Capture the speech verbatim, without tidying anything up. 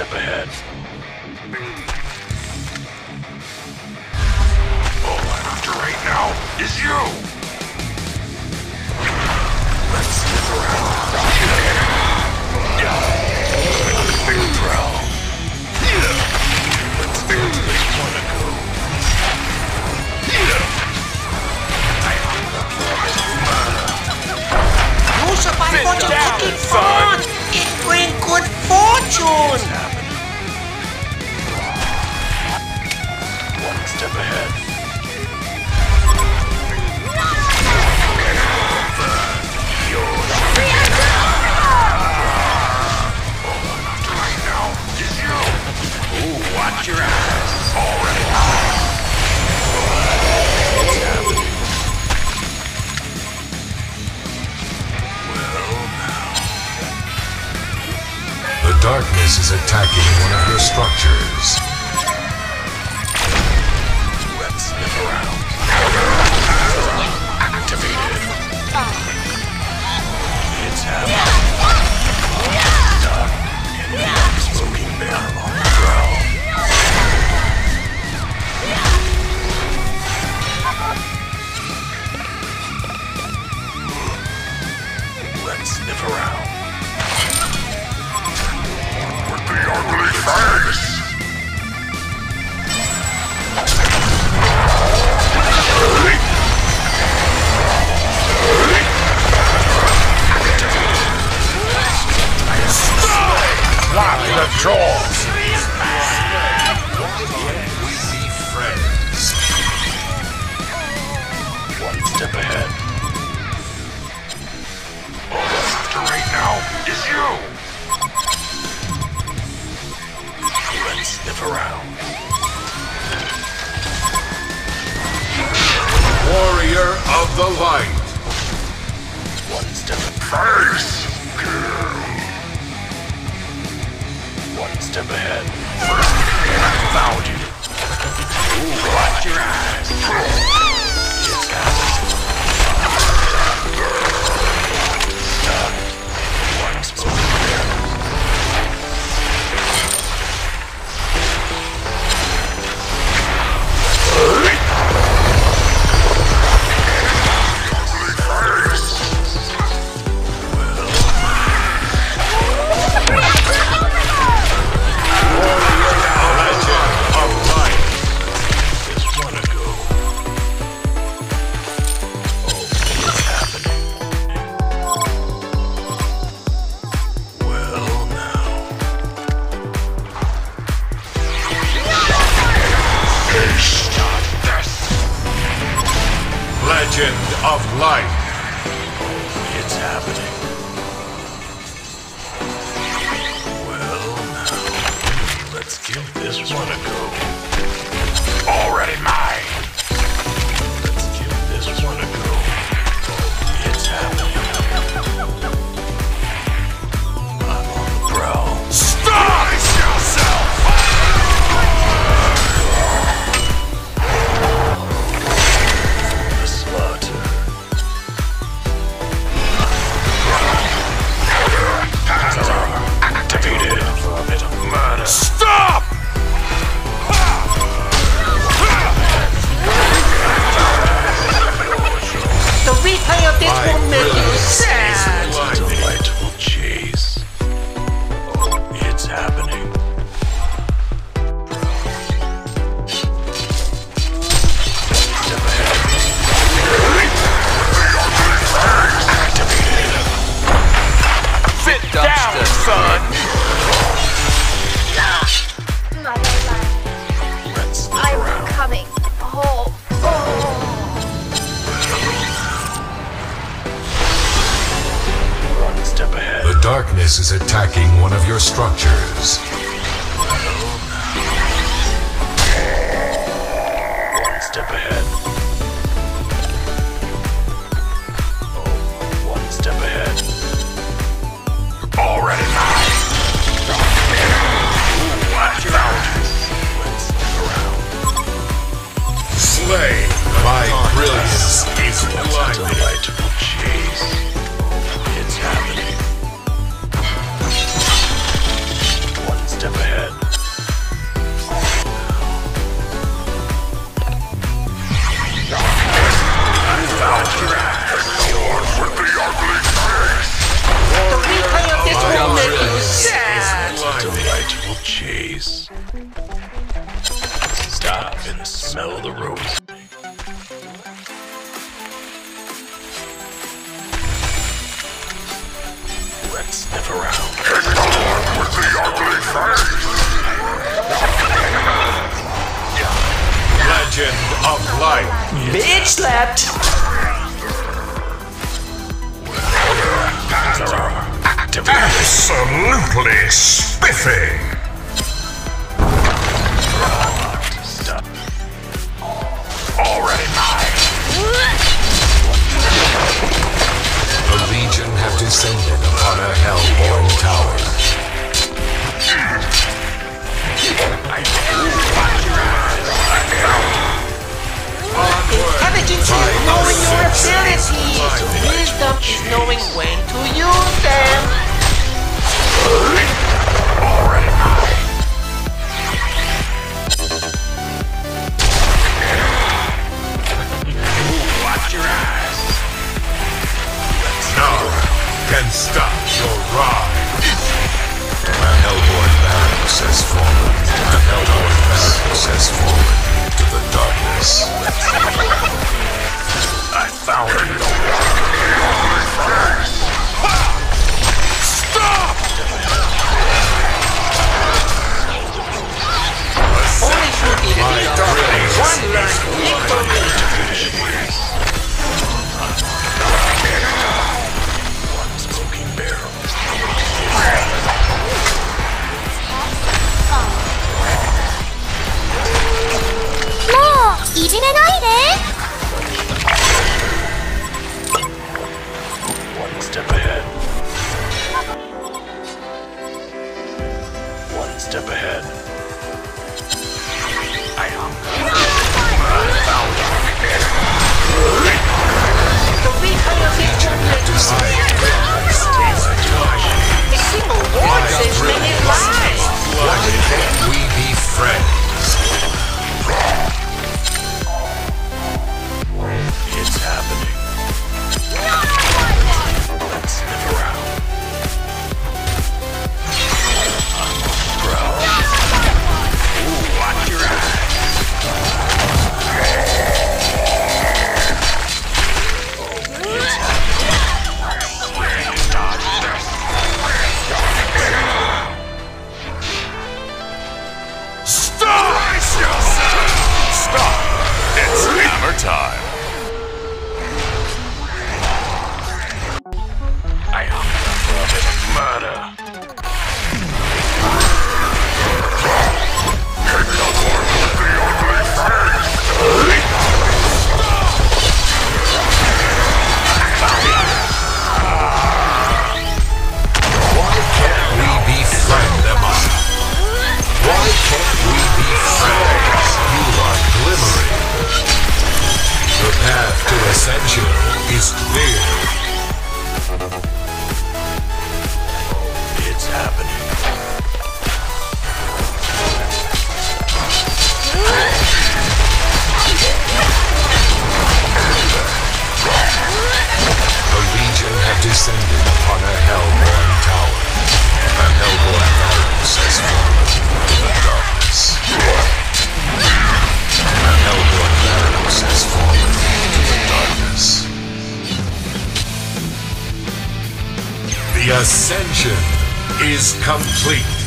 step ahead. All I'm after right now is you! Let's stick around. Let's figure it out. Let's figure this one to go. Crucify for your cooking fun! It brings good fortune! One step ahead. Watch your eyes. Already. What's happening? Well, now. The darkness is attacking one of your structures. Let's sniff around. Activated. It's happening. Done. Smoking barrel on the ground. Let's sniff around. With the ugly face! Slap the jaws! We be friends. One step ahead. Is you! Let's sniff around. Warrior of the Light! One step ahead. Face! One step ahead. First, I found you. Ooh, watch your eyes. It's happening. Stop. Smoking barrel. Of life. It's happening. Well, now, let's give this one a go. Already mine. Let's give this one a go. It's happening. I'm on the prowl. Stop yourself! Stop! The replay of this will make you sad! It's a delightful chase. It's happening. Step ahead. Activated. Sit down, son! Darkness is attacking one of your structures. One step ahead. Oh, one step ahead. Already mine. Ooh, watch out. Let's look around. Slay my brilliance is blinding. Jeez. It's happening. Step ahead. can smell the roses. Let's sniff around. Kick it on with the ugly face! Legend of life. Bitch slapped! Panzer are activated. Absolutely spiffing! Descended upon a hellborn tower. Intelligence is knowing your abilities. Wisdom is knowing when to use them. Watch your eyes. Nara can stop your ride. A hellborn barracks has fallen. A hellborn barracks has fallen to the darkness. I found it. Stop! Only for the one learned victory. One step ahead. One step ahead. I am. The weaker of each other. A single ward saves many lives. Why can't we be friends? It's happening. Let's sniff around. I'm on the ground. Ooh, watch your eyes. It's happening. Stop! Stop! It's hammer time. Ascension is complete.